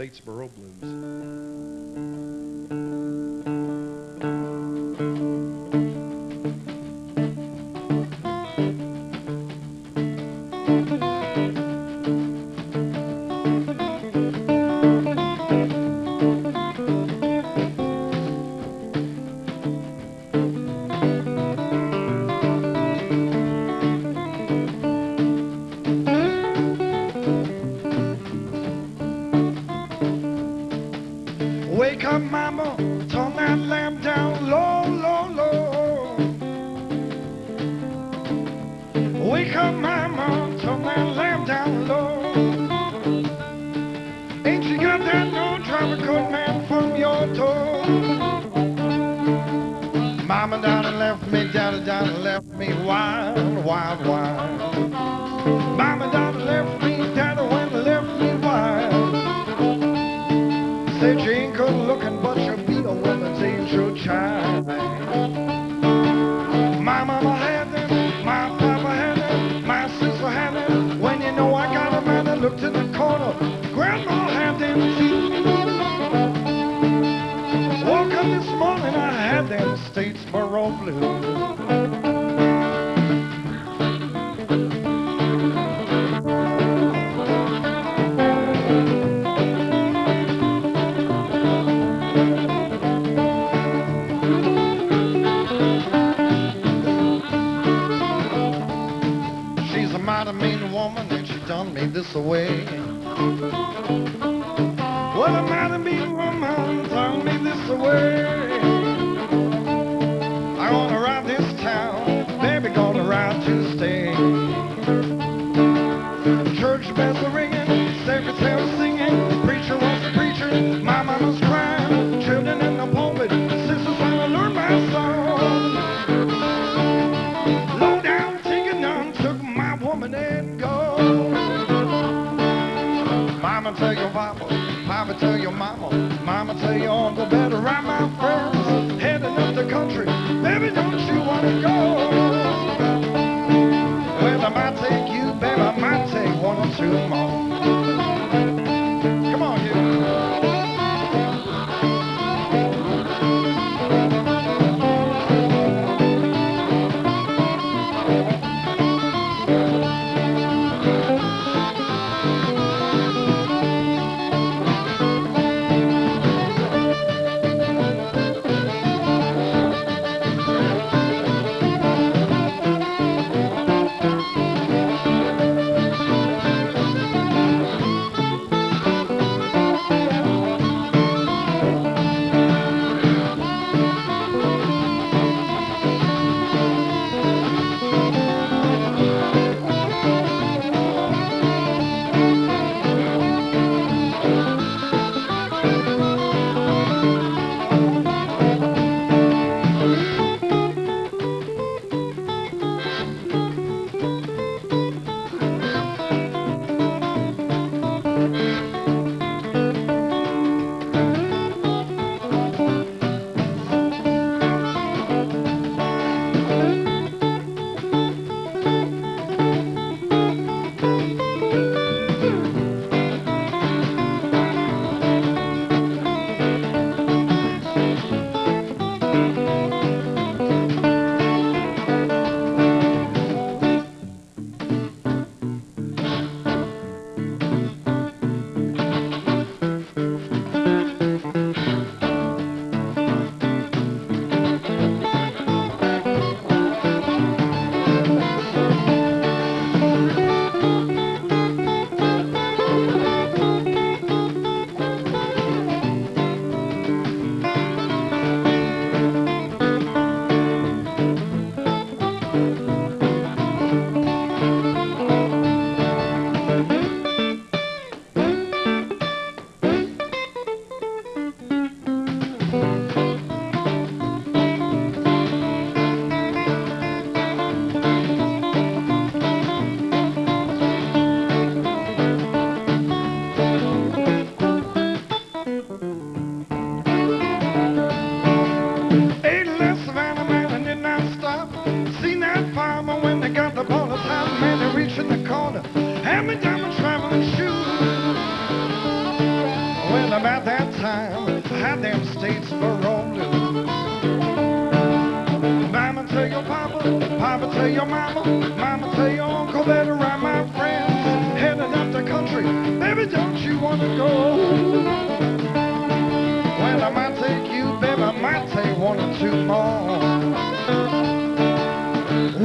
Statesboro Blues. Wake up, mama, turn that lamp down low, low, low. Wake up, mama, turn that lamp down low. Ain't you got that new driver, good man, from your door? Mama down and left me, daddy down and left me, wild, wild, wild. Mama down and left me, daddy went and left me wild. Said she ain't good looking, but she'll be a woman's angel child. My mama had it, my papa had it, my sister had it. When you know I got a man that looked in the corner, grandma had them too. Woke up this morning, I had them Statesboro Blues. Mighty mean woman, and she done me this away. What a mighty mean woman done me this away. I'm gonna ride this town, baby, gonna ride to stay. Church bells are ringing, secretary singing, preacher was preaching, my mama's crying, children in the pulpit, sisters wanna learn my song. Low down thinking none took my woman and go. Mama tell your papa, papa tell your mama, mama tell your uncle, better ride my friends, heading up the country, baby, don't you wanna go? Well, I might take you, baby, I might take one or two more. Come on, you. when about that time I had them Statesboro Blues. Mama tell your papa, papa tell your mama, mama tell your uncle that around my friends, headed up the country, baby don't you want to go? Well I might take you, baby, I might take one or two more.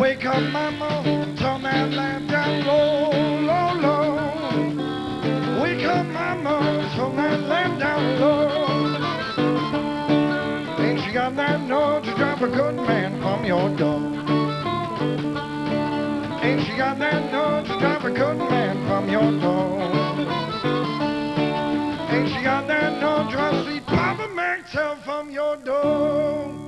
Wake up mama, turn that lamp down low, low, low. Wake up mama, turn that lamp down low. Ain't you got that nerve to drive a good man from your door? Ain't you got that nerve to drive a good man from your door? Ain't you got that nerve to drive a sweet Papa Mac from your door?